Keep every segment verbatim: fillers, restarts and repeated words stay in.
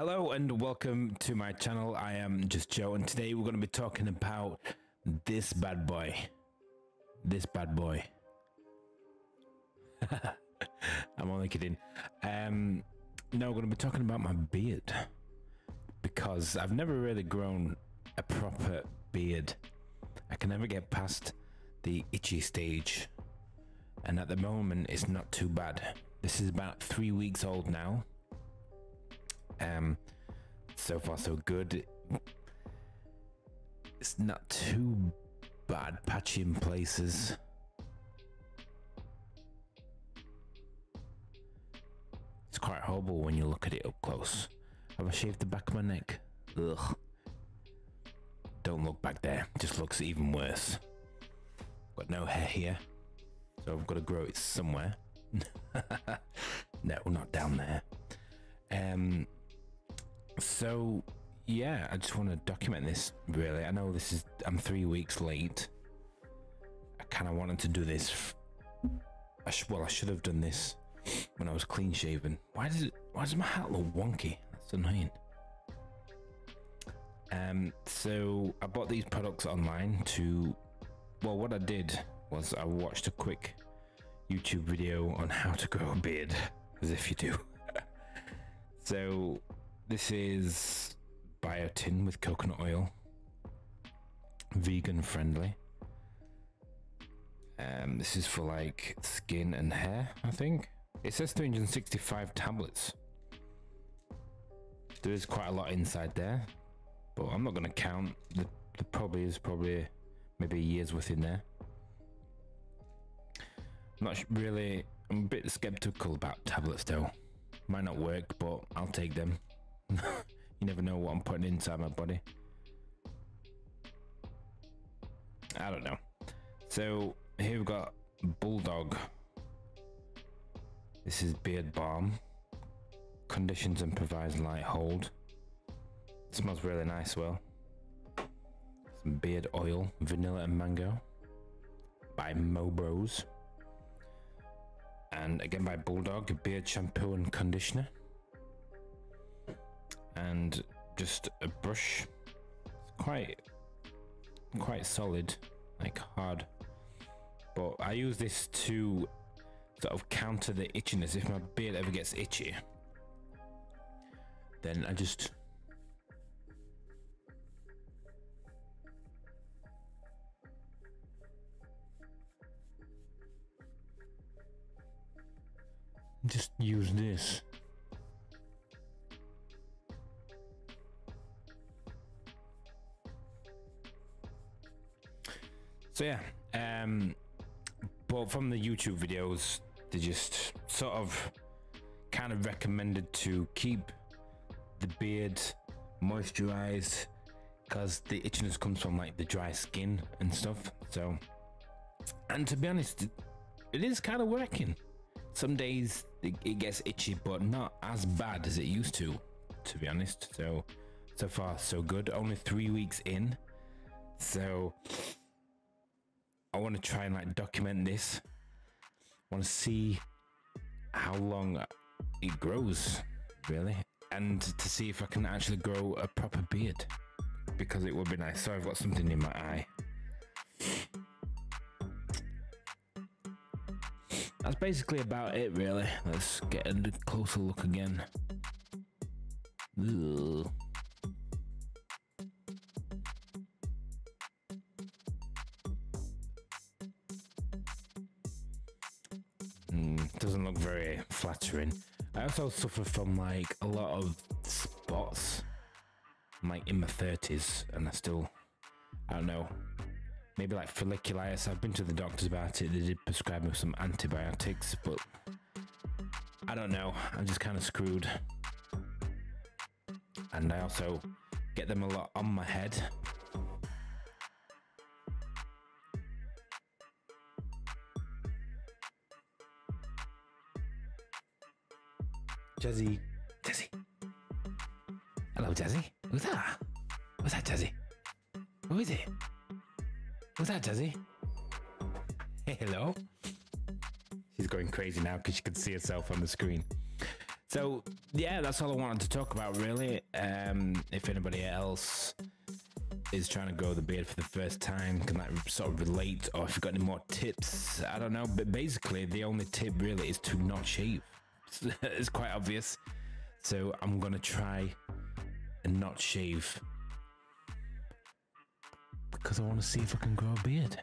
Hello and welcome to my channel. I am Just Joe, and today we're going to be talking about this bad boy. This bad boy. I'm only kidding. Um, no, we're going to be talking about my beard, because I've never really grown a proper beard. I can never get past the itchy stage, and at the moment it's not too bad. This is about three weeks old now. Um, so far so good. It's not too bad, patchy in places. It's quite horrible when you look at it up close. Have I shaved the back of my neck? Ugh. Don't look back there, it just looks even worse. Got no hair here, so I've got to grow it somewhere. No, not down there. Um. So, yeah, I just want to document this, really. I know this is, I'm three weeks late. I kind of wanted to do this. F I sh well, I should have done this when I was clean shaven. Why does it, why does my hat look wonky? That's annoying. Um, so I bought these products online to, well, what I did was I watched a quick YouTube video on how to grow a beard, as if you do. So, this is biotin with coconut oil, vegan friendly. Um, this is for like skin and hair, I think. It says three hundred sixty-five tablets. There is quite a lot inside there, but I'm not going to count. There probably is probably maybe a year's worth in there. I'm not really, I'm a bit skeptical about tablets though. Might not work, but I'll take them. You never know what I'm putting inside my body. I don't know. So here we've got Bulldog. This is beard balm. Conditions and provides light hold. It smells really nice, well. Some beard oil, vanilla and mango, by Mo Bros. And again by Bulldog, beard shampoo and conditioner. And just a brush. It's quite quite solid, like hard, but I use this to sort of counter the itchiness. If my beard ever gets itchy, then I just just use this. So yeah, um, but from the YouTube videos, they just sort of kind of recommended to keep the beard moisturized, because the itchiness comes from like the dry skin and stuff. So, and to be honest, it is kind of working. Some days it, it gets itchy, but not as bad as it used to, to be honest. So, so far so good. Only three weeks in, so I want to try and like document this. I want to see how long it grows, really, and to see if I can actually grow a proper beard, because it would be nice. So I've got something in my eye. That's basically about it, really. Let's get a closer look again. Ugh. Doesn't look very flattering. I also suffer from like a lot of spots. I'm like in my thirties and I still, I don't know, maybe like folliculitis. I've been to the doctors about it. They did prescribe me some antibiotics, but I don't know, I'm just kind of screwed. And I also get them a lot on my head. Jazzy. Jazzy. Hello, Jazzy. Who's that? What's that, Jazzy? Who is it? What's that, Jazzy? Hey, hello. She's going crazy now because she can see herself on the screen. So yeah, that's all I wanted to talk about really. Um, if anybody else is trying to grow the beard for the first time, can that sort of relate, or if you've got any more tips, I don't know. But basically the only tip really is to not shave. It's quite obvious. So I'm going to try and not shave because I want to see if I can grow a beard.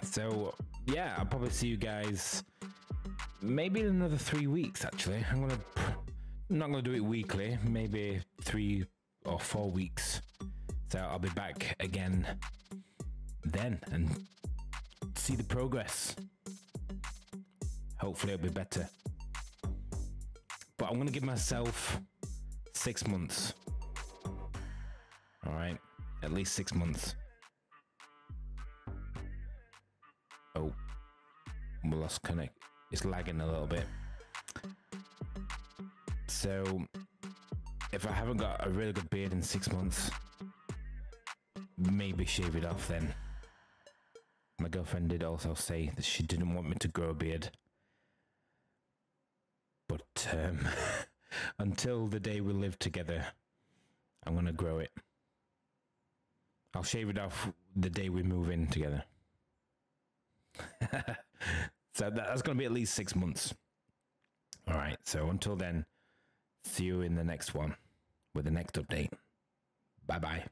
So yeah, I'll probably see you guys maybe in another three weeks actually. I'm gonna I'm not gonna do it weekly, maybe three or four weeks. So I'll be back again then and see the progress. Hopefully it'll be better. But I'm gonna give myself six months. Alright, at least six months. Oh, we lost connect. It's lagging a little bit. So if I haven't got a really good beard in six months, maybe shave it off then. My girlfriend did also say that she didn't want me to grow a beard. But um, until the day we live together, I'm going to grow it. I'll shave it off the day we move in together. So that's going to be at least six months. All right. So until then, see you in the next one with the next update. Bye-bye.